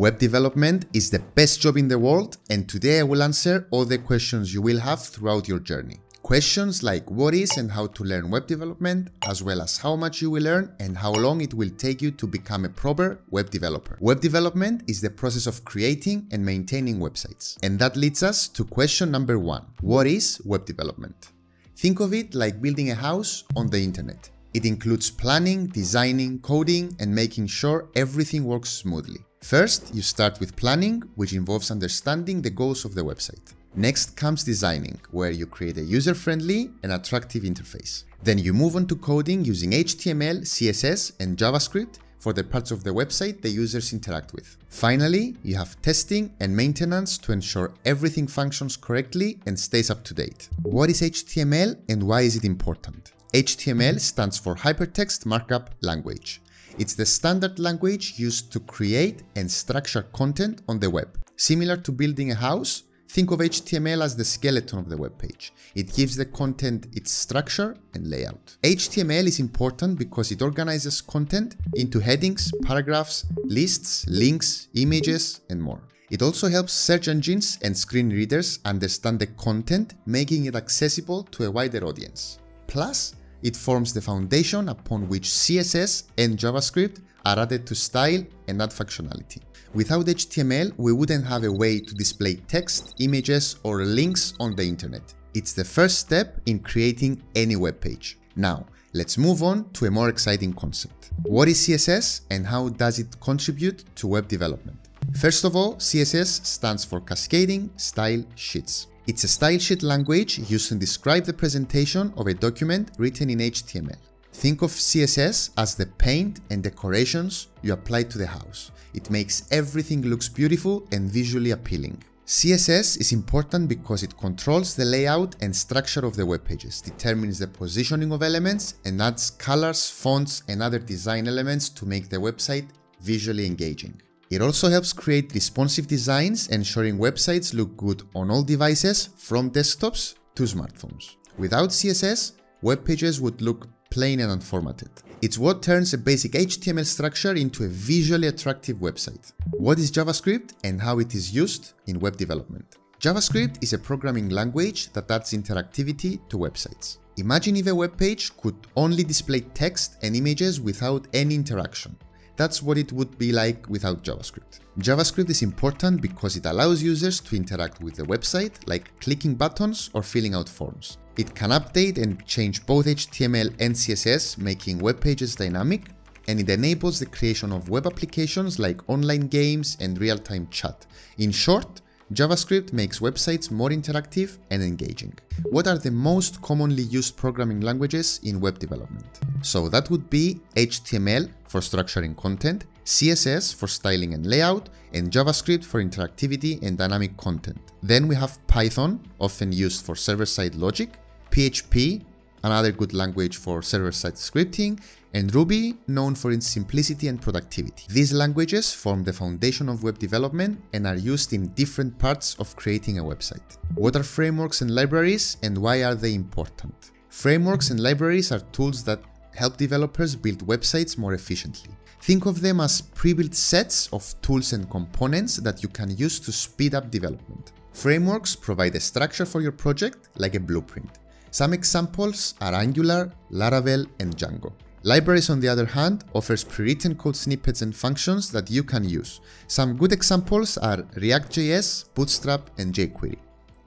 Web development is the best job in the world, and today I will answer all the questions you will have throughout your journey. Questions like what is and how to learn web development, as well as how much you will earn and how long it will take you to become a proper web developer. Web development is the process of creating and maintaining websites. And that leads us to question number one. What is web development? Think of it like building a house on the internet. It includes planning, designing, coding, and making sure everything works smoothly. First, you start with planning, which involves understanding the goals of the website. Next comes designing, where you create a user-friendly and attractive interface. Then you move on to coding using HTML, CSS, and JavaScript for the parts of the website the users interact with. Finally, you have testing and maintenance to ensure everything functions correctly and stays up to date. What is HTML and why is it important? HTML stands for Hypertext Markup Language. It's the standard language used to create and structure content on the web. Similar to building a house, think of HTML as the skeleton of the web page. It gives the content its structure and layout. HTML is important because it organizes content into headings, paragraphs, lists, links, images, and more. It also helps search engines and screen readers understand the content, making it accessible to a wider audience. Plus, it forms the foundation upon which CSS and JavaScript are added to style and add functionality. Without HTML, we wouldn't have a way to display text, images, or links on the internet. It's the first step in creating any web page. Now, let's move on to a more exciting concept. What is CSS and how does it contribute to web development? First of all, CSS stands for Cascading Style Sheets. It's a style sheet language used to describe the presentation of a document written in HTML. Think of CSS as the paint and decorations you apply to the house. It makes everything look beautiful and visually appealing. CSS is important because it controls the layout and structure of the web pages, determines the positioning of elements, and adds colors, fonts, and other design elements to make the website visually engaging. It also helps create responsive designs, ensuring websites look good on all devices from desktops to smartphones. Without CSS, web pages would look plain and unformatted. It's what turns a basic HTML structure into a visually attractive website. What is JavaScript and how it is used in web development? JavaScript is a programming language that adds interactivity to websites. Imagine if a web page could only display text and images without any interaction. That's what it would be like without JavaScript. JavaScript is important because it allows users to interact with the website, like clicking buttons or filling out forms. It can update and change both HTML and CSS, making web pages dynamic, and it enables the creation of web applications like online games and real-time chat. In short, JavaScript makes websites more interactive and engaging. What are the most commonly used programming languages in web development? So that would be HTML for structuring content, CSS for styling and layout, and JavaScript for interactivity and dynamic content. Then we have Python, often used for server-side logic, PHP, another good language for server-side scripting, and Ruby, known for its simplicity and productivity. These languages form the foundation of web development and are used in different parts of creating a website. What are frameworks and libraries, and why are they important? Frameworks and libraries are tools that help developers build websites more efficiently. Think of them as pre-built sets of tools and components that you can use to speed up development. Frameworks provide a structure for your project, like a blueprint. Some examples are Angular, Laravel, and Django. Libraries, on the other hand, offers pre-written code snippets and functions that you can use. Some good examples are React.js, Bootstrap, and jQuery.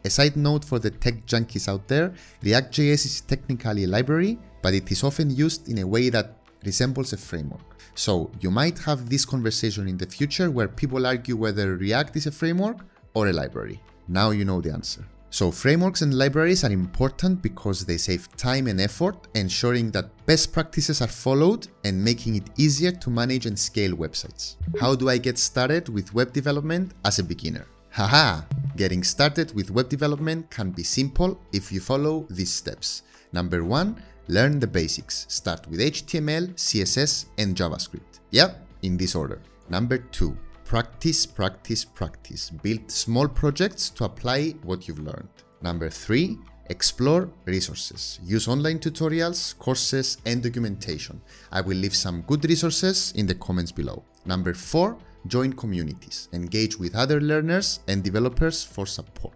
A side note for the tech junkies out there, React.js is technically a library, but it is often used in a way that resembles a framework. So you might have this conversation in the future where people argue whether React is a framework or a library. Now you know the answer. So frameworks and libraries are important because they save time and effort, ensuring that best practices are followed and making it easier to manage and scale websites. How do I get started with web development as a beginner? Haha! Getting started with web development can be simple if you follow these steps. Number one, learn the basics. Start with HTML, CSS, and JavaScript. Yep, in this order. Number two, practice, practice, practice. Build small projects to apply what you've learned. Number three, explore resources. Use online tutorials, courses, and documentation. I will leave some good resources in the comments below. Number four, join communities, engage with other learners and developers for support.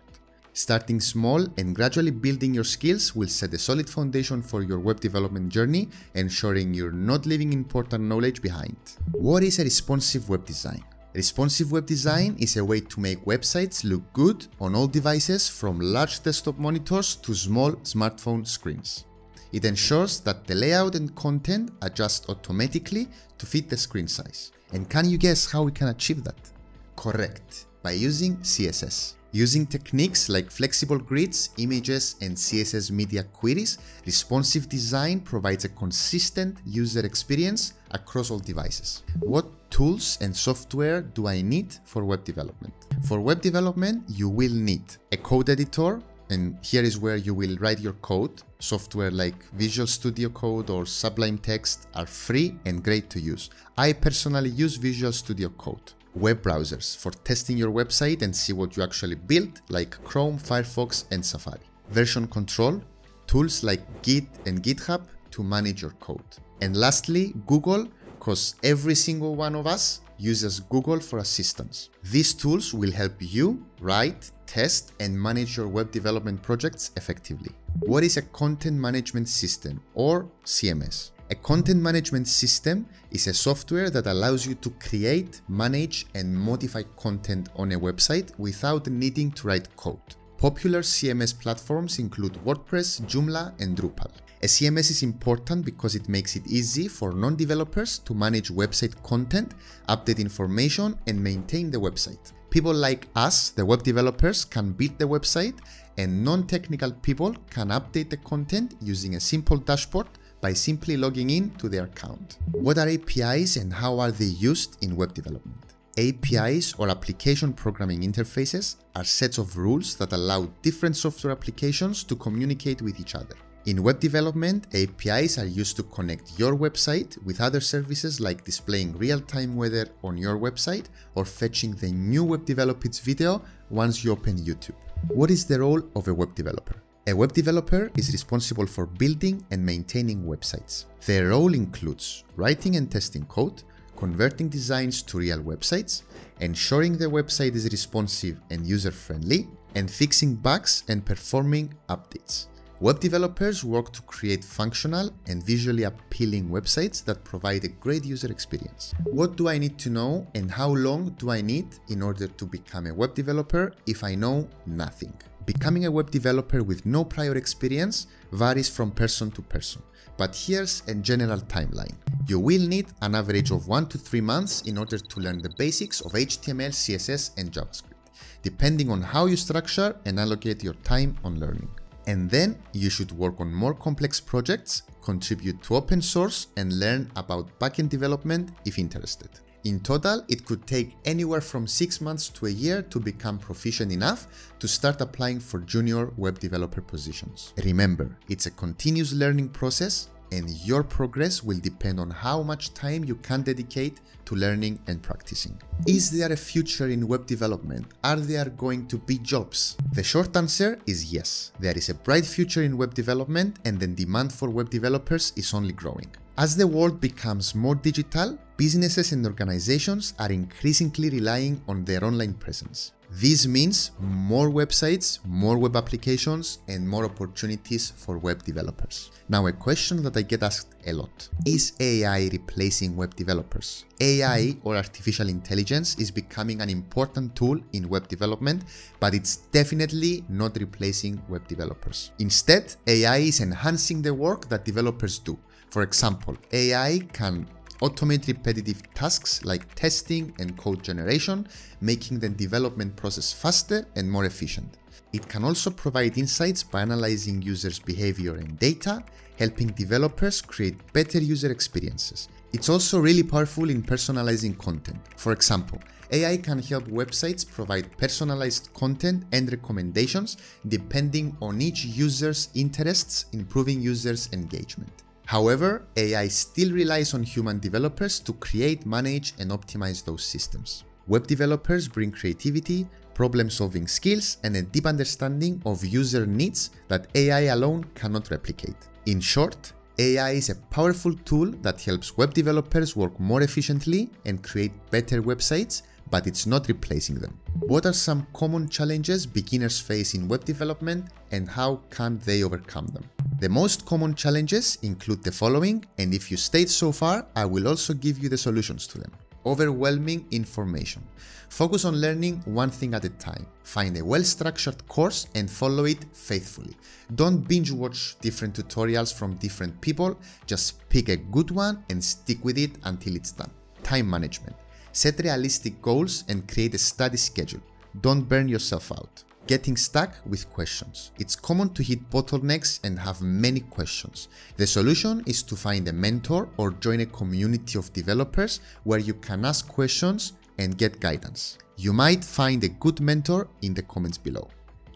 Starting small and gradually building your skills will set a solid foundation for your web development journey, ensuring you're not leaving important knowledge behind. What is a responsive web design? Responsive web design is a way to make websites look good on all devices, from large desktop monitors to small smartphone screens. It ensures that the layout and content adjust automatically to fit the screen size. And can you guess how we can achieve that? Correct, by using CSS. Using techniques like flexible grids, images, and CSS media queries, responsive design provides a consistent user experience across all devices. What tools and software do I need for web development? For web development, you will need a code editor, and here is where you will write your code. Software like Visual Studio Code or Sublime Text are free and great to use. I personally use Visual Studio Code. Web browsers for testing your website and see what you actually built, like Chrome, Firefox, and Safari. Version control, tools like Git and GitHub to manage your code. And lastly, Google, because every single one of us uses Google for assistance. These tools will help you write, test, and manage your web development projects effectively. What is a content management system, or CMS? A content management system is a software that allows you to create, manage, and modify content on a website without needing to write code. Popular CMS platforms include WordPress, Joomla, and Drupal. A CMS is important because it makes it easy for non-developers to manage website content, update information, and maintain the website. People like us, the web developers, can build the website, and non-technical people can update the content using a simple dashboard by simply logging in to their account. What are APIs and how are they used in web development? APIs, or application programming interfaces, are sets of rules that allow different software applications to communicate with each other. In web development, APIs are used to connect your website with other services, like displaying real-time weather on your website or fetching the new web developed's video once you open YouTube. What is the role of a web developer? A web developer is responsible for building and maintaining websites. Their role includes writing and testing code, converting designs to real websites, ensuring the website is responsive and user-friendly, and fixing bugs and performing updates. Web developers work to create functional and visually appealing websites that provide a great user experience. What do I need to know, and how long do I need in order to become a web developer if I know nothing? Becoming a web developer with no prior experience varies from person to person, but here's a general timeline. You will need an average of 1 to 3 months in order to learn the basics of HTML, CSS, and JavaScript, depending on how you structure and allocate your time on learning. And then you should work on more complex projects, contribute to open source, and learn about backend development if interested. In total, it could take anywhere from 6 months to a year to become proficient enough to start applying for junior web developer positions. Remember, it's a continuous learning process, and your progress will depend on how much time you can dedicate to learning and practicing. Is there a future in web development? Are there going to be jobs? The short answer is yes. There is a bright future in web development, and the demand for web developers is only growing. As the world becomes more digital, businesses and organizations are increasingly relying on their online presence. This means more websites, more web applications, and more opportunities for web developers. Now, a question that I get asked a lot: is AI replacing web developers? AI, or artificial intelligence, is becoming an important tool in web development, but it's definitely not replacing web developers. Instead, AI is enhancing the work that developers do. For example, AI can automate repetitive tasks like testing and code generation, making the development process faster and more efficient. It can also provide insights by analyzing users' behavior and data, helping developers create better user experiences. It's also really powerful in personalizing content. For example, AI can help websites provide personalized content and recommendations depending on each user's interests, improving users' engagement. However, AI still relies on human developers to create, manage, and optimize those systems. Web developers bring creativity, problem-solving skills, and a deep understanding of user needs that AI alone cannot replicate. In short, AI is a powerful tool that helps web developers work more efficiently and create better websites, but it's not replacing them. What are some common challenges beginners face in web development and how can they overcome them? The most common challenges include the following, and if you stayed so far, I will also give you the solutions to them. Overwhelming information. Focus on learning one thing at a time. Find a well-structured course and follow it faithfully. Don't binge watch different tutorials from different people, just pick a good one and stick with it until it's done. Time management. Set realistic goals and create a study schedule. Don't burn yourself out. Getting stuck with questions. It's common to hit bottlenecks and have many questions. The solution is to find a mentor or join a community of developers where you can ask questions and get guidance. You might find a good mentor in the comments below.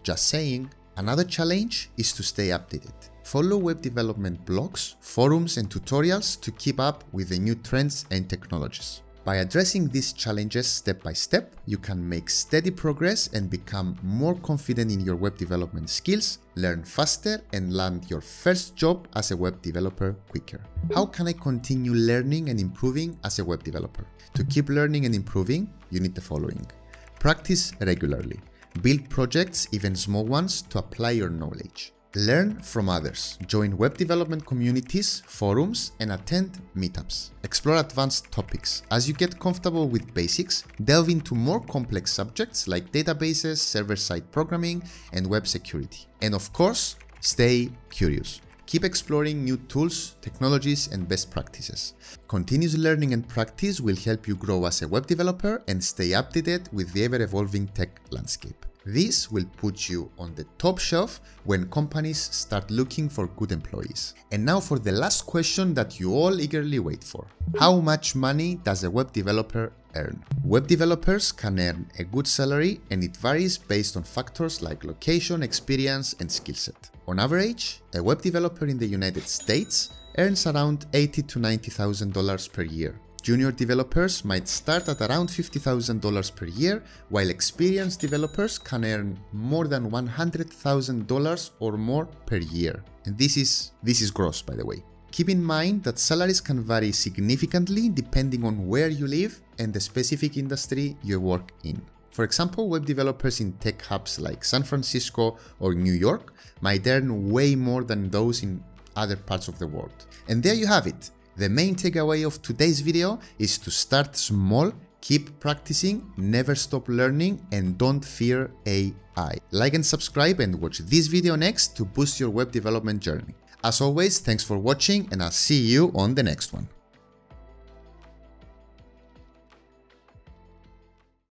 Just saying. Another challenge is to stay updated. Follow web development blogs, forums and tutorials to keep up with the new trends and technologies. By addressing these challenges step by step, you can make steady progress and become more confident in your web development skills, learn faster and land your first job as a web developer quicker. How can I continue learning and improving as a web developer? To keep learning and improving, you need the following. Practice regularly. Build projects, even small ones, to apply your knowledge. Learn from others. Join web development communities, forums, and attend meetups. Explore advanced topics. As you get comfortable with basics, delve into more complex subjects like databases, server-side programming, and web security. And of course, stay curious. Keep exploring new tools, technologies, and best practices. Continuous learning and practice will help you grow as a web developer and stay updated with the ever-evolving tech landscape. This will put you on the top shelf when companies start looking for good employees. And now for the last question that you all eagerly wait for. How much money does a web developer earn? Web developers can earn a good salary and it varies based on factors like location, experience and skill set. On average, a web developer in the United States earns around $80,000 to $90,000 per year. Junior developers might start at around $50,000 per year, while experienced developers can earn more than $100,000 or more per year. And this is gross, by the way. Keep in mind that salaries can vary significantly depending on where you live and the specific industry you work in. For example, web developers in tech hubs like San Francisco or New York might earn way more than those in other parts of the world. And there you have it. The main takeaway of today's video is to start small, keep practicing, never stop learning, and don't fear AI. Like and subscribe and watch this video next to boost your web development journey. As always, thanks for watching and I'll see you on the next one.